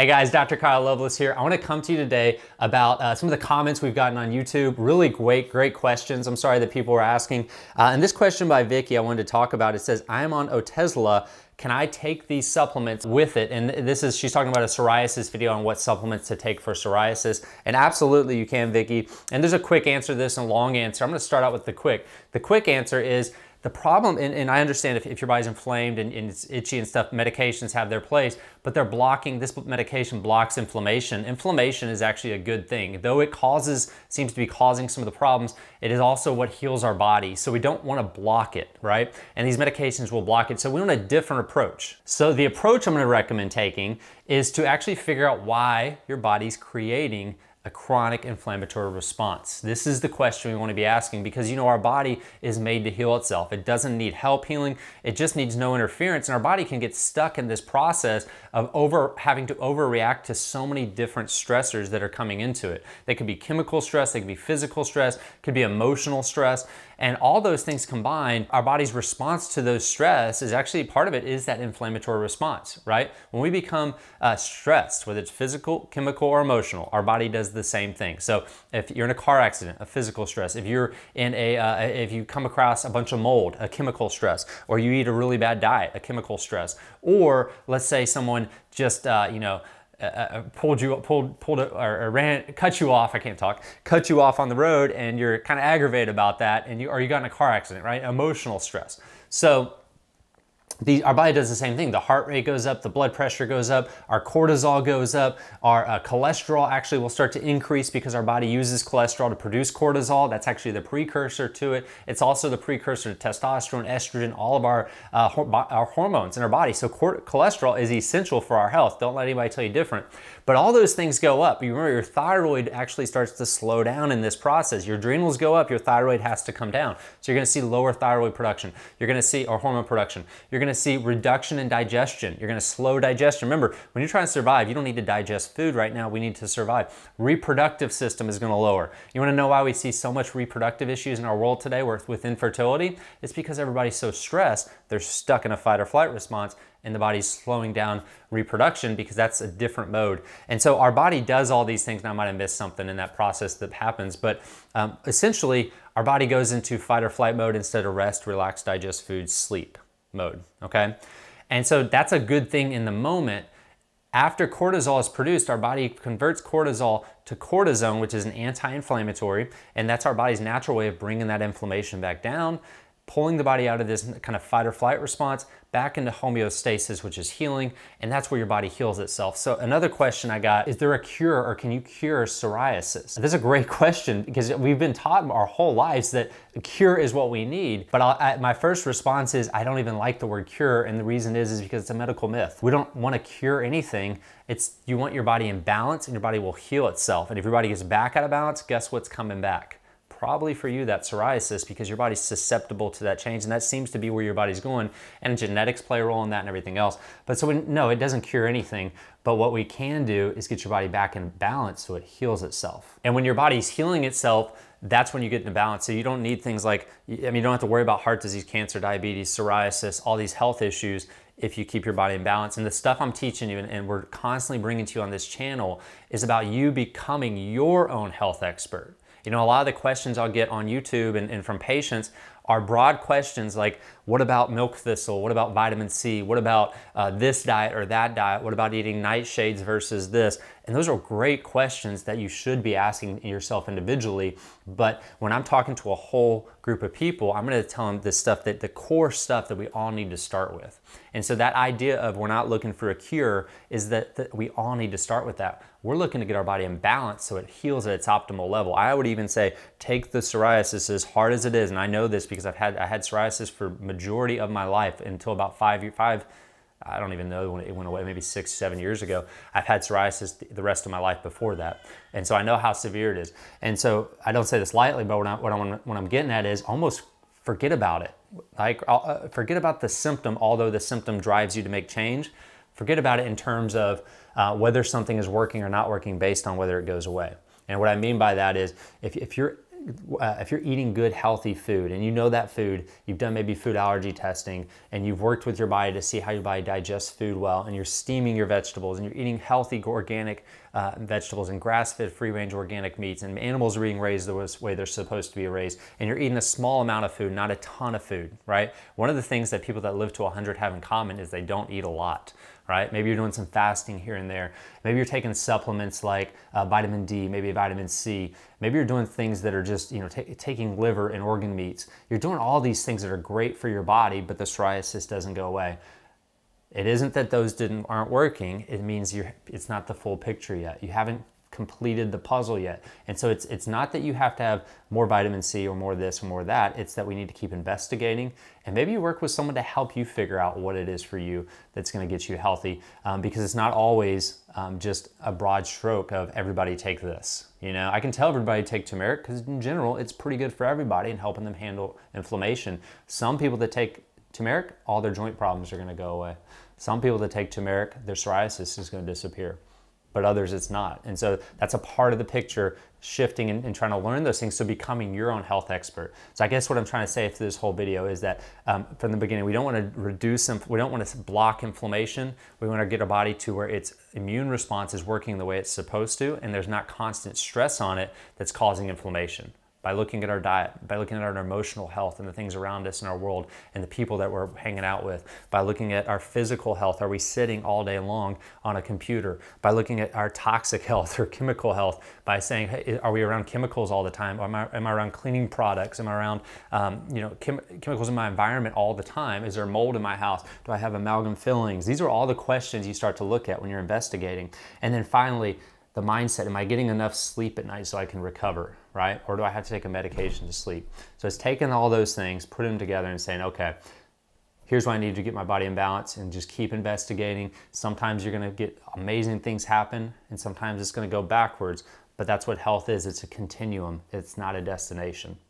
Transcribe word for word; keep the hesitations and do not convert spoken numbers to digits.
Hey guys, Doctor Kyle Loveless here. I want to come to you today about uh, some of the comments we've gotten on YouTube. Really great, great questions. I'm sorry that people were asking. Uh, and this question by Vicki I wanted to talk about. It says, I'm on Otezla. Can I take these supplements with it? And this is, she's talking about a psoriasis video on what supplements to take for psoriasis. And absolutely you can, Vicki. And there's a quick answer to this and a long answer. I'm going to start out with the quick. The quick answer is, the problem, and, and I understand if, if your body's inflamed and, and it's itchy and stuff, medications have their place, but they're blocking, this medication blocks inflammation. Inflammation is actually a good thing. Though it causes, seems to be causing some of the problems, it is also what heals our body. So we don't wanna block it, right? And these medications will block it. So we want a different approach. So the approach I'm gonna recommend taking is to actually figure out why your body's creating a chronic inflammatory response. This is the question we want to be asking, because you know our body is made to heal itself. It doesn't need help healing. It just needs no interference, and our body can get stuck in this process of over having to overreact to so many different stressors that are coming into it. They could be chemical stress, they could be physical stress, could be emotional stress, and all those things combined, our body's response to those stress is actually, part of it is that inflammatory response, right? When we become uh, stressed, whether it's physical, chemical, or emotional, our body does the same thing. So if you're in a car accident, a physical stress, if you're in a, uh, if you come across a bunch of mold, a chemical stress, or you eat a really bad diet, a chemical stress, or let's say someone just, uh, you know, Uh, pulled you, pulled, pulled, or, or ran, cut you off. I can't talk. Cut you off on the road, and you're kind of aggravated about that, and you, or you got in a car accident, right? Emotional stress. So The, our body does the same thing. The heart rate goes up, the blood pressure goes up, our cortisol goes up, our uh, cholesterol actually will start to increase, because our body uses cholesterol to produce cortisol. That's actually the precursor to it. It's also the precursor to testosterone, estrogen, all of our, uh, ho our hormones in our body. So cholesterol is essential for our health. Don't let anybody tell you different. But all those things go up. You remember, your thyroid actually starts to slow down in this process. Your adrenals go up, your thyroid has to come down. So you're gonna see lower thyroid production. You're gonna see, or hormone production. You're gonna see reduction in digestion. You're gonna slow digestion. Remember, when you're trying to survive, you don't need to digest food right now. We need to survive. Reproductive system is gonna lower. You wanna know why we see so much reproductive issues in our world today with infertility? It's because everybody's so stressed, they're stuck in a fight or flight response, and the body's slowing down reproduction, because that's a different mode. And so our body does all these things. Now I might have missed something in that process that happens, but um, essentially our body goes into fight or flight mode instead of rest, relax, digest food, sleep mode, okay? And so that's a good thing in the moment. After cortisol is produced, our body converts cortisol to cortisone, which is an anti-inflammatory, and that's our body's natural way of bringing that inflammation back down, pulling the body out of this kind of fight or flight response back into homeostasis, which is healing, and that's where your body heals itself. So another question I got, is there a cure, or can you cure psoriasis? This is a great question, because we've been taught our whole lives that a cure is what we need, but I'll, I, my first response is, I don't even like the word cure, and the reason is, is because it's a medical myth. We don't wanna cure anything. It's, you want your body in balance, and your body will heal itself, and if your body gets back out of balance, guess what's coming back? Probably for you, that psoriasis, because your body's susceptible to that change, and that seems to be where your body's going, and genetics play a role in that and everything else. But so, we, no, it doesn't cure anything, but what we can do is get your body back in balance so it heals itself. And when your body's healing itself, that's when you get into balance. So you don't need things like, I mean, you don't have to worry about heart disease, cancer, diabetes, psoriasis, all these health issues, if you keep your body in balance. And the stuff I'm teaching you and we're constantly bringing to you on this channel is about you becoming your own health expert. You know, a lot of the questions I'll get on YouTube and, and from patients are broad questions like, what about milk thistle? What about vitamin C? What about uh, this diet or that diet? What about eating nightshades versus this? And those are great questions that you should be asking yourself individually. But when I'm talking to a whole group of people, I'm gonna tell them the stuff that the core stuff that we all need to start with. And so that idea of we're not looking for a cure is that, that we all need to start with that. We're looking to get our body in balance so it heals at its optimal level. I would even say, take the psoriasis, as hard as it is, and I know this because I've had, I had psoriasis for majority of my life until about five, five, I don't even know when it went away, maybe six, seven years ago. I've had psoriasis the rest of my life before that. And so I know how severe it is. And so I don't say this lightly, but what, I, what, I'm, what I'm getting at is almost forget about it. Like, uh, forget about the symptom, although the symptom drives you to make change. Forget about it in terms of uh, whether something is working or not working based on whether it goes away. And what I mean by that is, if, if you're uh, if you're eating good, healthy food and you know that food, you've done maybe food allergy testing and you've worked with your body to see how your body digests food well, and you're steaming your vegetables and you're eating healthy organic uh, vegetables and grass-fed free-range organic meats, and animals are being raised the way they're supposed to be raised, and you're eating a small amount of food, not a ton of food, right? One of the things that people that live to one hundred have in common is they don't eat a lot. Right? Maybe you're doing some fasting here and there. Maybe you're taking supplements like uh, vitamin D, maybe vitamin C. Maybe you're doing things that are just, you know, taking liver and organ meats. You're doing all these things that are great for your body, but the psoriasis doesn't go away. It isn't that those didn't aren't working. It means you're, it's not the full picture yet. You haven't completed the puzzle yet. And so it's, it's not that you have to have more vitamin C or more this or more that, it's that we need to keep investigating, and maybe you work with someone to help you figure out what it is for you that's gonna get you healthy, um, because it's not always um, just a broad stroke of everybody take this. You know, I can tell everybody take turmeric because in general, it's pretty good for everybody and helping them handle inflammation. Some people that take turmeric, all their joint problems are gonna go away. Some people that take turmeric, their psoriasis is gonna disappear. But others it's not. And so that's a part of the picture, shifting and, and trying to learn those things, so becoming your own health expert. So I guess what I'm trying to say through this whole video is that um, from the beginning, we don't want to reduce, we don't want to block inflammation. We want to get our body to where its immune response is working the way it's supposed to, and there's not constant stress on it that's causing inflammation. By looking at our diet, by looking at our emotional health and the things around us in our world and the people that we're hanging out with, by looking at our physical health, are we sitting all day long on a computer, by looking at our toxic health or chemical health, by saying, hey, are we around chemicals all the time? Am I, am I around cleaning products? Am I around um, you know, chem chemicals in my environment all the time? Is there mold in my house? Do I have amalgam fillings? These are all the questions you start to look at when you're investigating. And then finally, the mindset, am I getting enough sleep at night so I can recover, right? Or do I have to take a medication to sleep? So it's taking all those things, putting them together and saying, okay, here's what I need to get my body in balance, and just keep investigating. Sometimes you're gonna get amazing things happen, and sometimes it's gonna go backwards, but that's what health is. It's a continuum. It's not a destination.